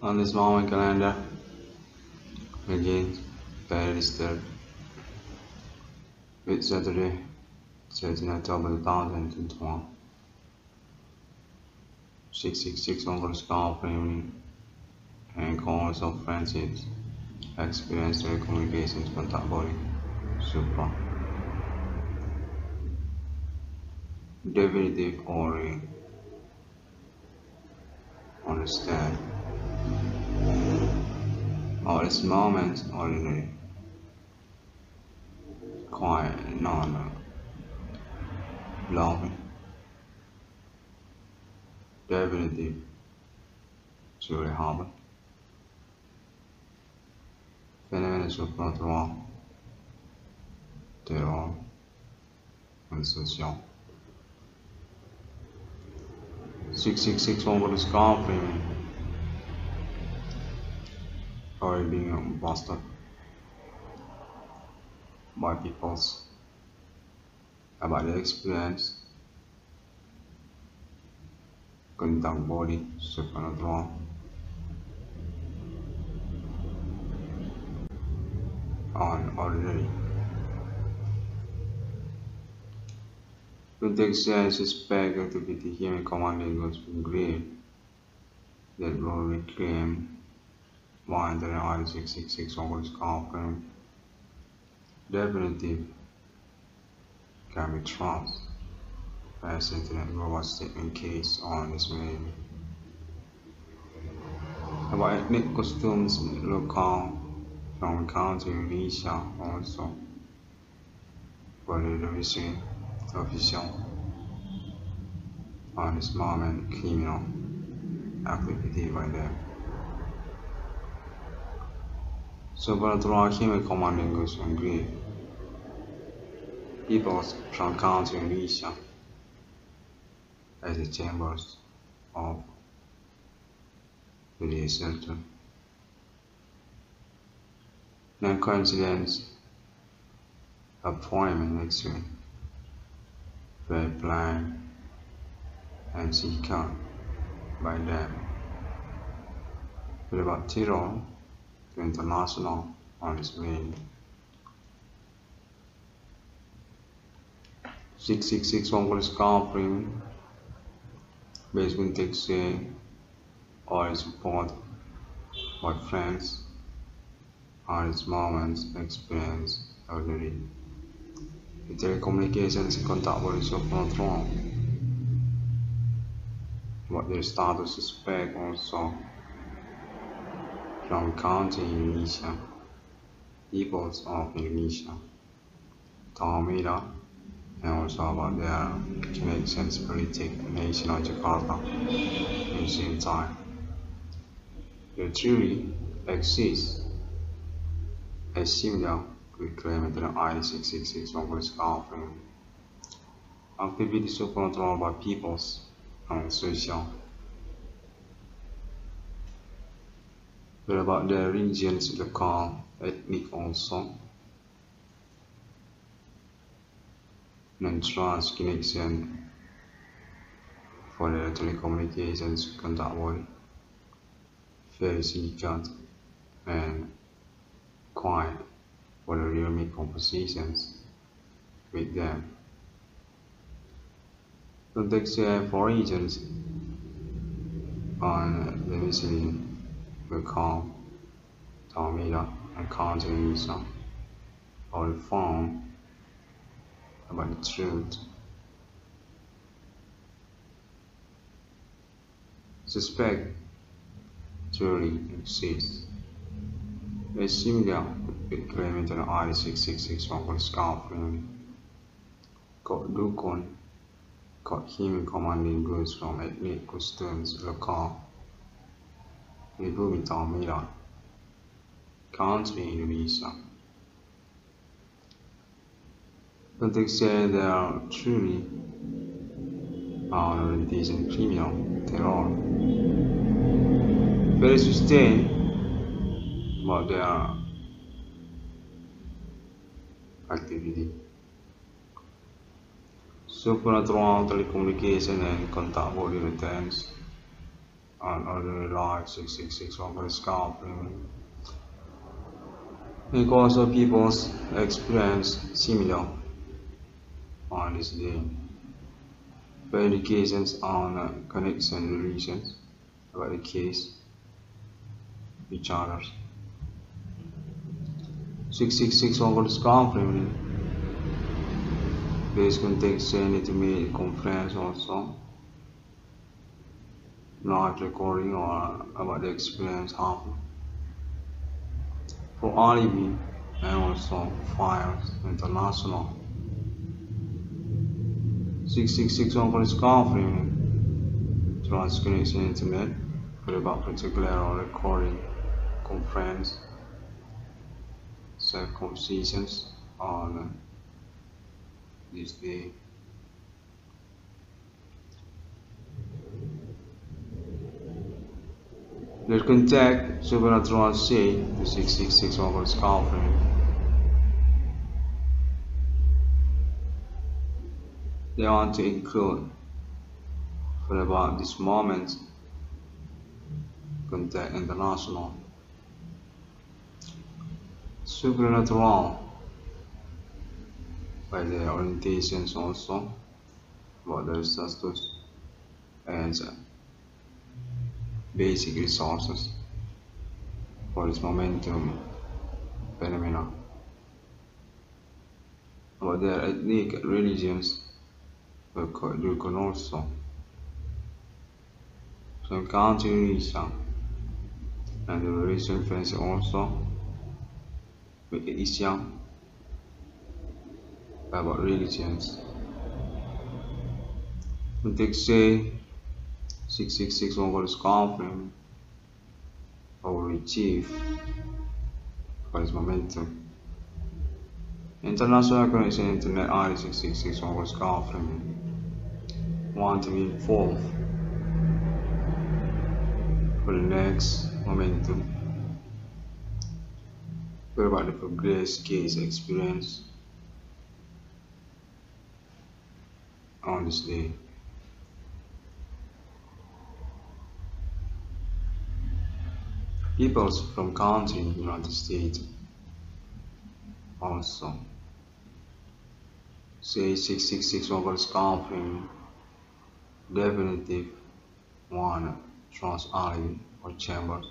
On this Mayan calendar, begins Paris 3rd, with Saturday, 13 October 2021. 666 Congress Call Premium and Congress of Friendships Experience Telecommunications Metabolic Super Definitive Ori Understand all its moments ordinary quiet non loving definitive truly harbor phenomena supernatural terror and social 666 over the scar framing or being busted by peoples about their experience conduct body supernatural on ordinary context I suspect activity here in command language from grave that will reclaim 1.666 over scarfing definitive can be trust by a sentinel robot statement case on this main about ethnic costumes local from county Indonesia also for the reason official on this moment criminal activity by them. Supernatural human commanding goes on grief. Peoples from county Indonesia as the chambers of the shelter. No coincidence appointment next week. Very blind and seeker by them. With about Tyrol to international on its main 666 Congress Comprim basement taxi or support by friends on its moments experience already. The telecommunications contact bodies of control, but their status suspect also from county Indonesia, peoples of Indonesia, Tamil, and also about their connections politic nation of Jakarta in the same time. They truly exist as similar we claim that the I-666 Congress offering activity supernatural by peoples and social. But about the regions local ethnic also non-trans connection for the telecommunications contact world very significant and quiet for the rhythmic compositions with them. Context here for regions on the missing will call Tamila and Counter-Mission or inform about the truth. Suspect truly exists. They seem with claimant and I-666 Congress scarfing got Dukon got him commanding goods from ethnic customs local including Tamil country Indonesia. But they say they are truly orientation criminal terror very sustained about their activity. Supernatural telecommunication and contact body returns and other like 6661 for scalping. Because the people's experience similar on this day. Verifications on connection relations about the case each other. 6661 for scalping. Base context need mail conference also, not recording or about the experience happen for alibi and also files international. 6661 for discovering transconnection intimate for about particular or recording conference self conversations on this day. 'Let contact supernatural say the 666 over scalping. They want to include for about this moment contact international supernatural by the orientations also about the resources and basic resources for this momentum phenomena, about their ethnic religions you can also some country region and the relation friends also with the Islam about religions. Context say 6661 for confirm or retrieve for its momentum. International connection internet I-6661 was confirm. Want to be involved for the next momentum. What about the progress case experience on this day? Peoples from country in the United States also say 666 over scalping definitive one trans alley or chamber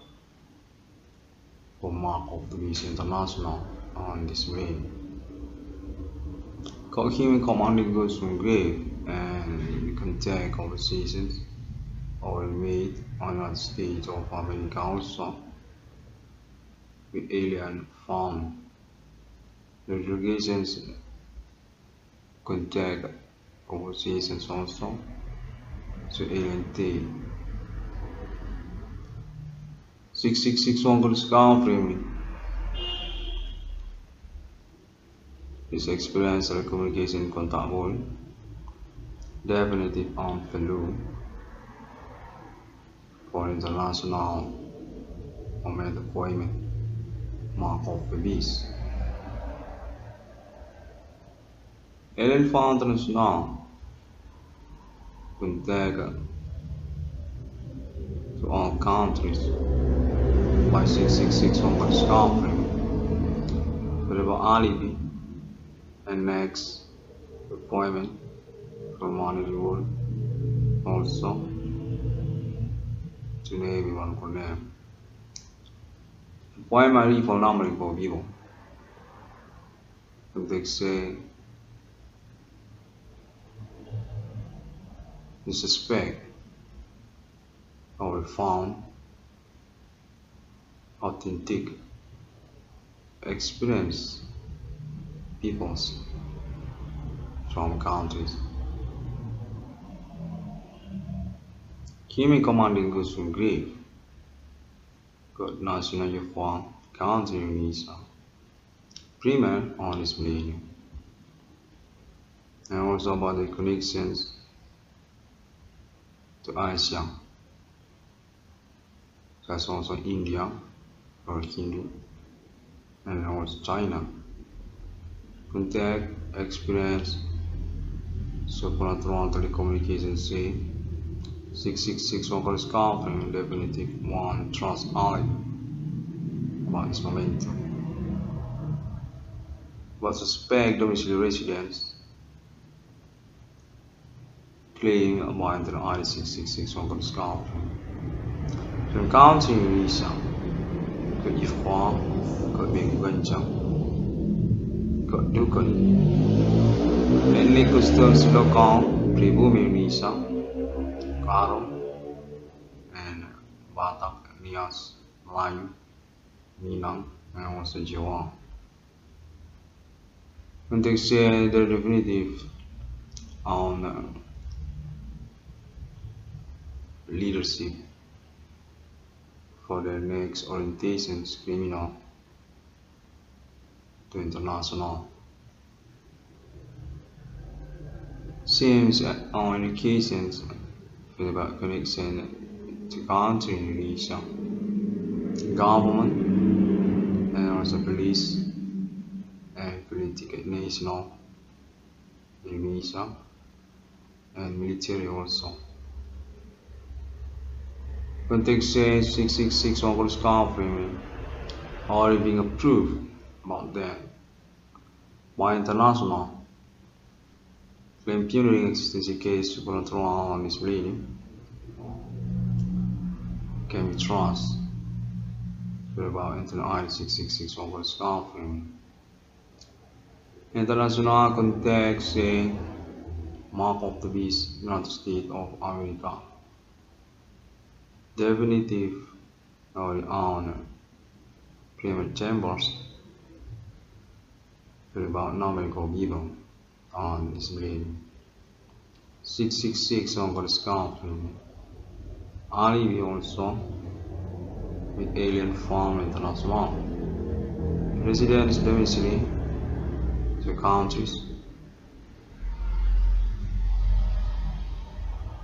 for mark of the Vision International on this way. Call him commanding goods from grave and you can take conversations or made on that stage of America also with alien found. The interrogations contact conversations also to alien tape. 6661 for scan framing. This experience or communication contact hole definitive on Peru for international moment appointment mark of the beast. Alien found international contact to all countries by 666 on the screen. Whatever alibi and next appointment from one in the world also to name one for them. Primary for numbering for people. And they say the suspect or found authentic experience peoples from countries. Kimi commanding goes from grave. Good national uniform, country visa, premier on his menu. And also about the connections to Asia. That's also India or Hindu and also China. Contact, experience, supernatural telecommunication say 666 overscalp and definitive one trans-allied about its momentum. But suspect domiciliary residents claim by the I-666 overscalp. Then counting visa could if one could be Guangzhou, could Dukan, mainly customs local, pre-booming visa, Karo, and Batak, Nias, Melayu, Minang, and also Jawa. When they say the definitive on leadership for the next orientations, criminal to international. Seems on indications about connection to country Indonesia, government, and also police and political national Indonesia and military also. Context says 666 overscalp premium already being approved about that by international claim pioneering existence case supernatural and misleading can be trust about internal I-666 overscalp premium. International context say mark of the beast United States of America. Definitive on Premier Chambers about numerical given on display 666 on the scalp alibi also with alien form international residents domicile to countries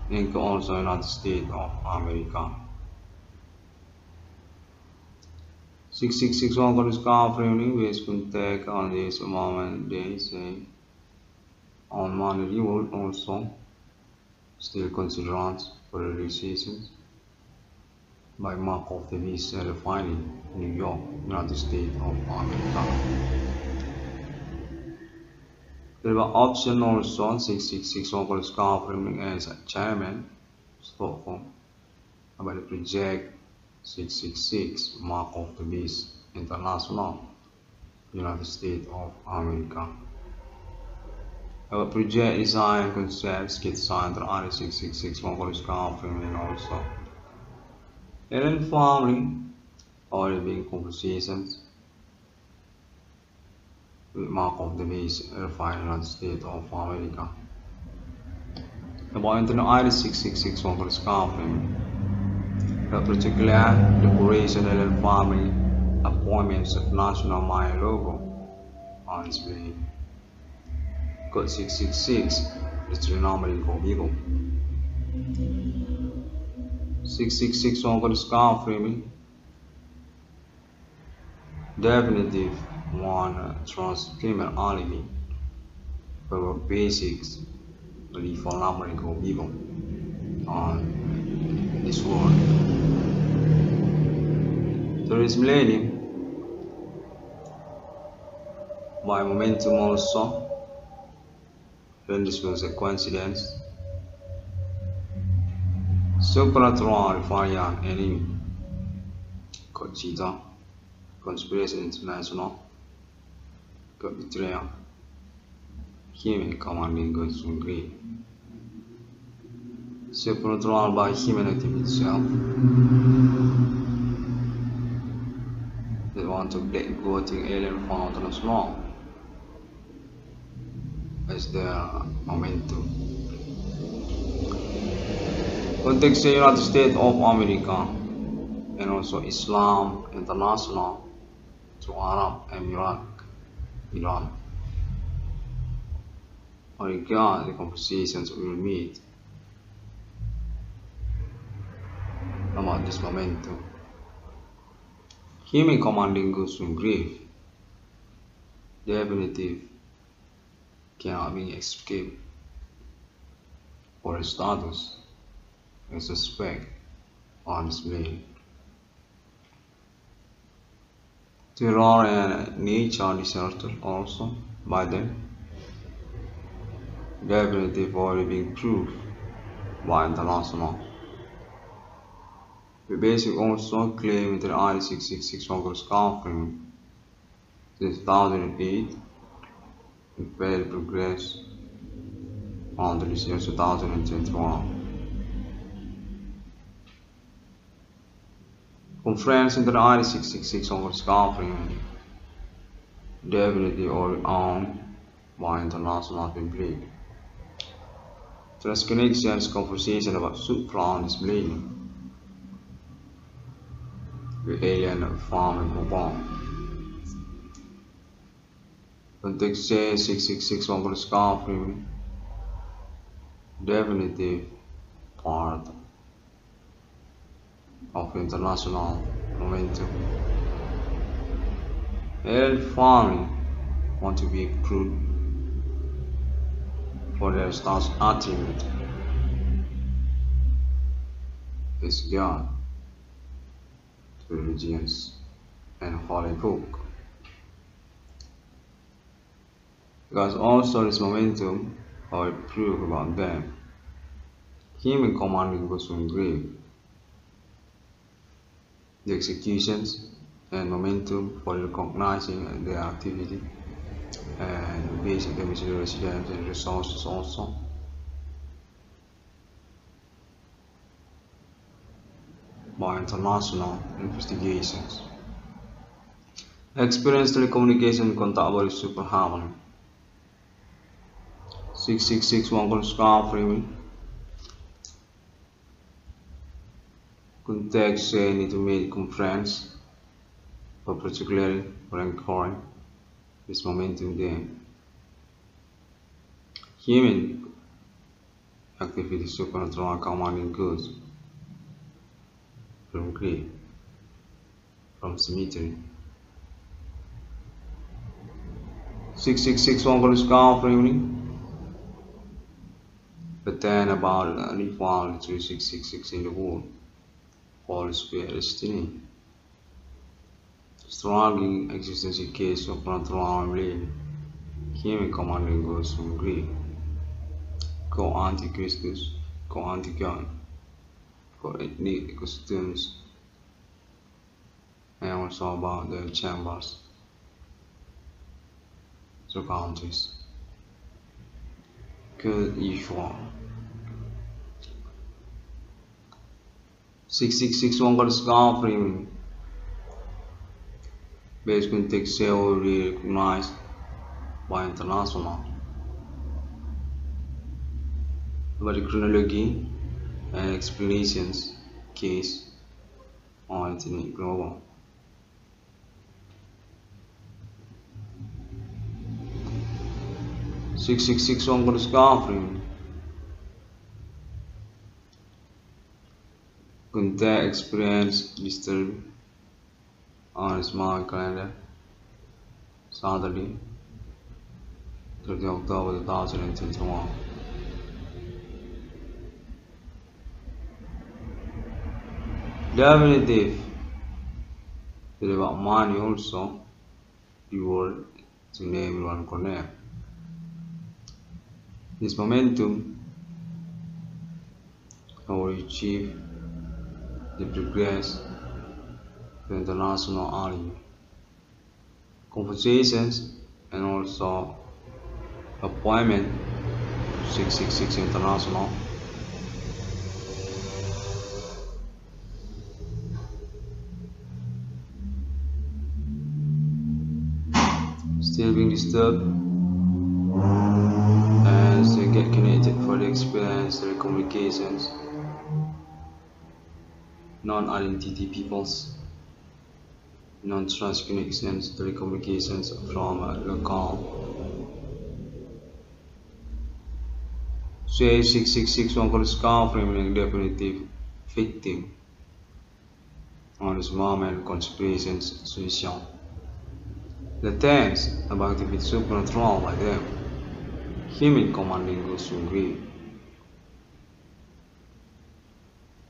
and also United States of America. 666 overscalp premium with contact on this moment they say on money reward also still considered for the realizations by mark of the visa refined in New York, United States of America. There were option also 666 overscalp premium as a chairman Stockholm about the project 666 mark of the beast international United States of America. Our project design concepts get signed under I-666 overscalp premium also. And family already being conversations with mark of the beast refined United States of America. About internal I-666 overscalp premium. Particular decoration and family appointments of national my logo on display. Code 666 is renowned for people. 666 on the scarf framing. Definitive one transcription alibi for basics belief for numbering for people on this world. There is millennium by momentum also, then this was a coincidence. Supernatural refining enemy, Cochita, Conspiracy International, got betrayal, human commanding goods and greed. Supernatural by human activity itself. They want to black-voting alien found on a small as their momentum. Context the United States of America and also Islam International to Arab Emirate, Iran. On regard the conversations we will meet about this momentum. Human commanding goes to grave. Definitive cannot be escaped for a status and suspect arms mill. There are nature disasters also, but then definitive or living proof by international. The basic also claimed that I-666 Congress Conference 2008 failed progress on the year 2021. Conference in the I-666 Congress Conference definitely or owned by international public. Transconnections conversation about supra display. The alien farm in Hong Context J666 Congress Conference definitive part of international momentum. Alien farming want to be crude for their stars attribute is God to religions and holy book. Because also this momentum or proof about them. Him in commanding was from grave. The executions and momentum for recognizing their activity and basic domiciliary residence and resources also. By international investigations. Experienced telecommunication contactable super harmony. 666 Congress Conference. Context need to make conference for particularly for encouraging this momentum game. Human activity supernatural commanding goods from grave, from cemetery. 666 Congress Conference but then about reform to 666 in the world all sphere destiny. Strong existence case of natural blame. Human commanding goes from Greek. Go anti-Christus, go anti-God, go ethnic customs, and also about the chambers, the counties. Good usual. 666 Congress Conference. Base context theory recognized by international. But the chronology and explanations case on ethnic global. #666 Congress Conference. Contact experience disturbed on a small calendar, Saturday, 30 October 2021. Definitive, there about money also, you were to name one connect. This momentum, how we achieve the progress. The international argument, conversations, and also appointment 666 international. Still being disturbed and still get connected for the experience, the communications, non-identity peoples. Non-trans connections, telecommunications from local. J666 Congress Conference definitive victim on this moment conspirations solution. The terms about the supernatural by them. Human commanding goes to agree.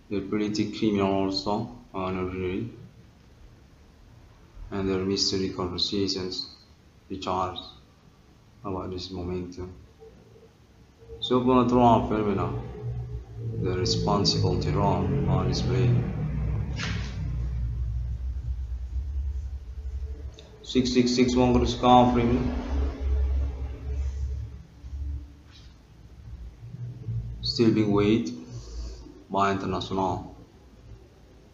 They're pretty criminal also normally, and their mystery conversations which are about this momentum. So we're gonna draw a phenomena, the responsible terrain on display. 6 6 6 1 gonna score frame. Still being weighed by international.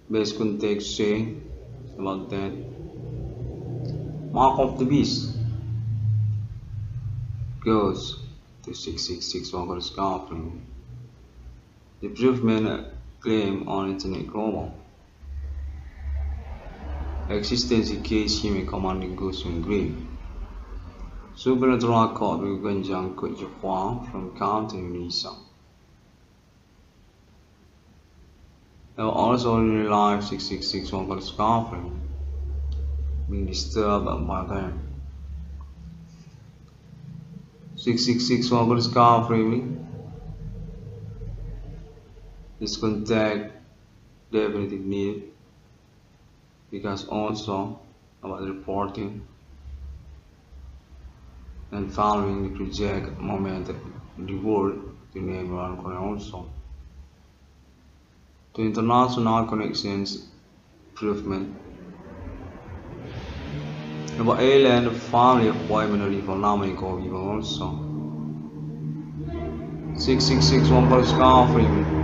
Base context say about that. Mark of the beast goes to 6 6 6 1 scampering. The proof may claim on internet global existence case him commanding goes in green. Super draw card with Ganjang Kujua from County Unisa. Also in life 6 6 6 1 got scarfing being disturbed by them. 6 6 6 1 got scarfing. This contact definitely need because also about reporting and following the project moment reward to name one coin also. To international connections improvement about alien family appointment economic or even also 6 6 6 1 for scarfing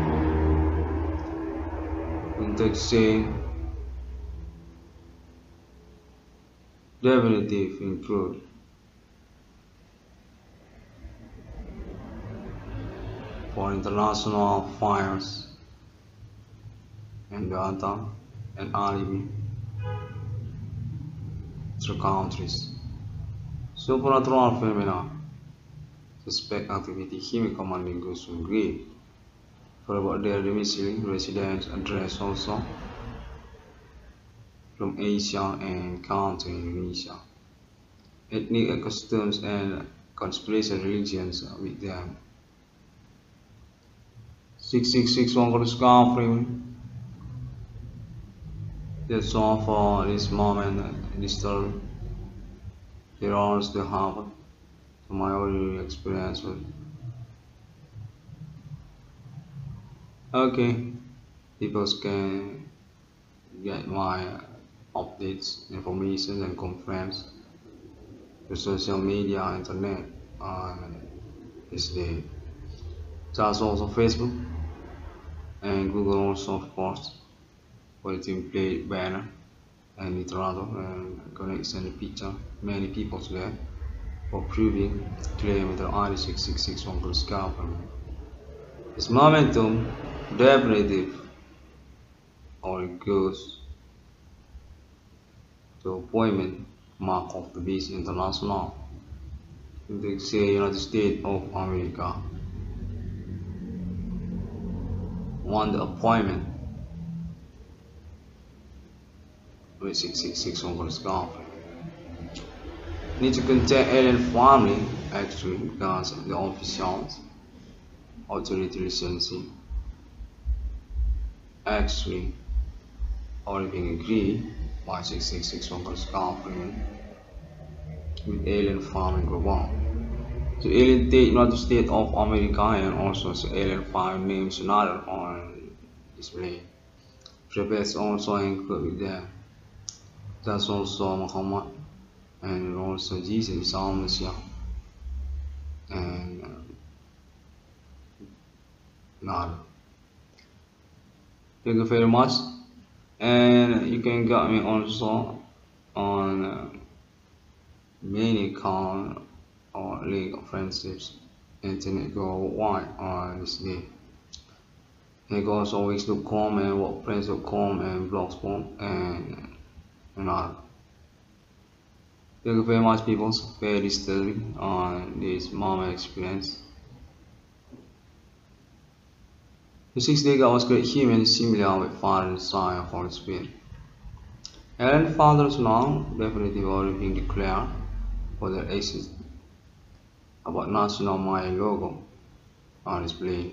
context say definitive improved. For international fires and data and alibi through countries. Supernatural phenomena, suspect activity, him commanding goes to grave for about their domicile, residence, address also from Asia and country Indonesia. Ethnic customs and conspiracy religions with them. 6 6 6 1 got a scar frame. That's all for this moment. Disturbed errors to happen to my earlier experience with. Okay, people can get my updates, information, and conference to social media, internet, and this day. That's also Facebook and Google also, of course. For the template banner and Nitrado and connects and the picture many people there for proving claim the ID 6 6 6 1 plus government. This momentum derivative or it goes to appointment mark of the beast international in the say United States of America won the appointment with 6 6 6 1 scarf. Need to contact alien family actually because of the officials authority recency actually already being agreed by 6 6 6 1 scarf with alien family global. So alien state United States of America and also the alien family names another on display. Preface also included there. That's also Muhammad and also Jesus Al Messiah and Nada. Thank you very much, and you can get me also on many account or league of friendships internet go wide on this day. You can also Wix.com and WordPress.com and Blogspot and another. Thank you very much people, very disturbing on this moment experience. The 6th day I was great human similar with father and son of Holy Spirit. And father's now definitely already being declared for their exit about national my logo on display.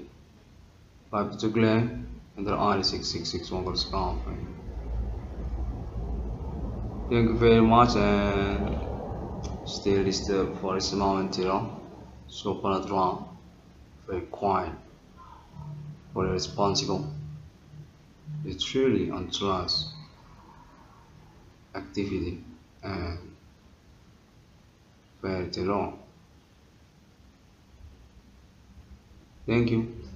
By particular under R6661 correspond. Thank you very much, and stay listed for this moment, so for a drum, very quiet, very responsible. It's truly on trust activity and very long. Thank you.